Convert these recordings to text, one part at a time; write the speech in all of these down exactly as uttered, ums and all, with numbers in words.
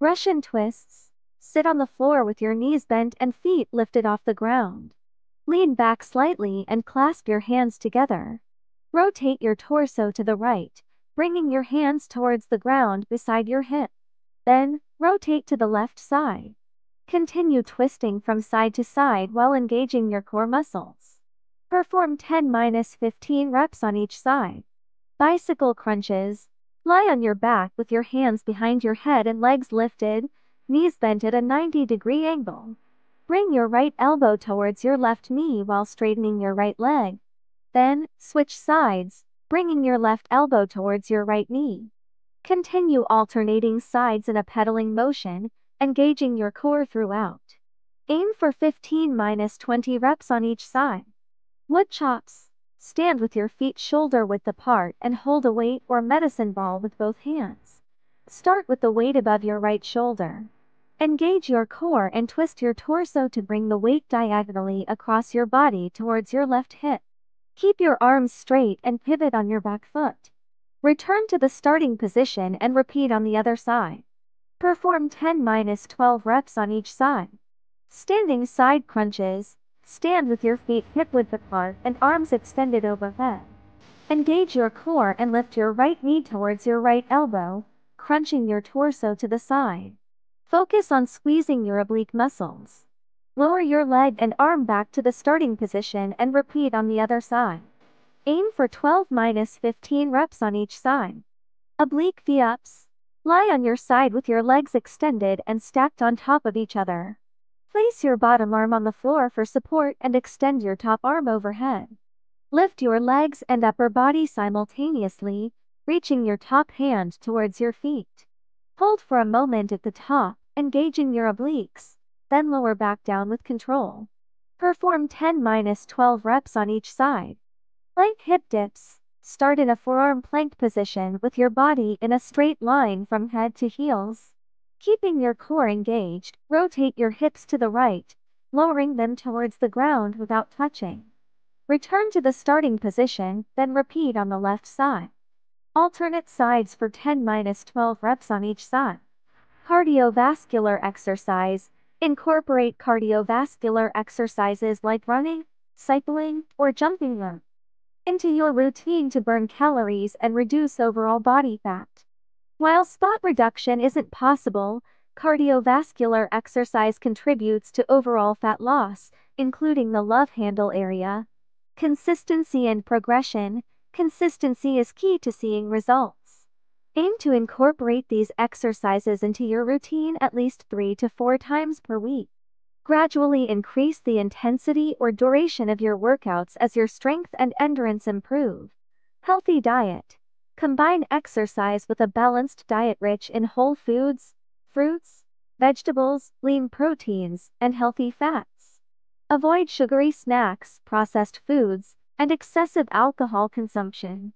Russian twists. Sit on the floor with your knees bent and feet lifted off the ground. Lean back slightly and clasp your hands together. Rotate your torso to the right, bringing your hands towards the ground beside your hip. Then, rotate to the left side. Continue twisting from side to side while engaging your core muscles. Perform ten to fifteen reps on each side. Bicycle crunches. Lie on your back with your hands behind your head and legs lifted, knees bent at a ninety degree angle. Bring your right elbow towards your left knee while straightening your right leg. Then, switch sides, bringing your left elbow towards your right knee. Continue alternating sides in a pedaling motion, engaging your core throughout. Aim for fifteen to twenty reps on each side. Wood chops. Stand with your feet shoulder-width apart and hold a weight or medicine ball with both hands. Start with the weight above your right shoulder. Engage your core and twist your torso to bring the weight diagonally across your body towards your left hip. Keep your arms straight and pivot on your back foot. Return to the starting position and repeat on the other side. Perform ten to twelve reps on each side. Standing side crunches. Stand with your feet hip-width apart and arms extended overhead. Engage your core and lift your right knee towards your right elbow, crunching your torso to the side. Focus on squeezing your oblique muscles. Lower your leg and arm back to the starting position and repeat on the other side. Aim for twelve to fifteen reps on each side. Oblique V-ups. Lie on your side with your legs extended and stacked on top of each other. Place your bottom arm on the floor for support and extend your top arm overhead. Lift your legs and upper body simultaneously, reaching your top hand towards your feet. Hold for a moment at the top, engaging your obliques, then lower back down with control. Perform ten to twelve reps on each side. Plank hip dips. Start in a forearm plank position with your body in a straight line from head to heels. Keeping your core engaged, rotate your hips to the right, lowering them towards the ground without touching. Return to the starting position, then repeat on the left side. Alternate sides for ten to twelve reps on each side. Cardiovascular exercise. Incorporate cardiovascular exercises like running, cycling, or jumping rope into your routine to burn calories and reduce overall body fat. While spot reduction isn't possible, cardiovascular exercise contributes to overall fat loss, including the love handle area. Consistency and progression. Consistency is key to seeing results. Aim to incorporate these exercises into your routine at least three to four times per week. Gradually increase the intensity or duration of your workouts as your strength and endurance improve. Healthy diet. Combine exercise with a balanced diet rich in whole foods, fruits, vegetables, lean proteins, and healthy fats. Avoid sugary snacks, processed foods, and excessive alcohol consumption,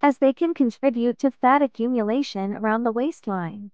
as they can contribute to fat accumulation around the waistline.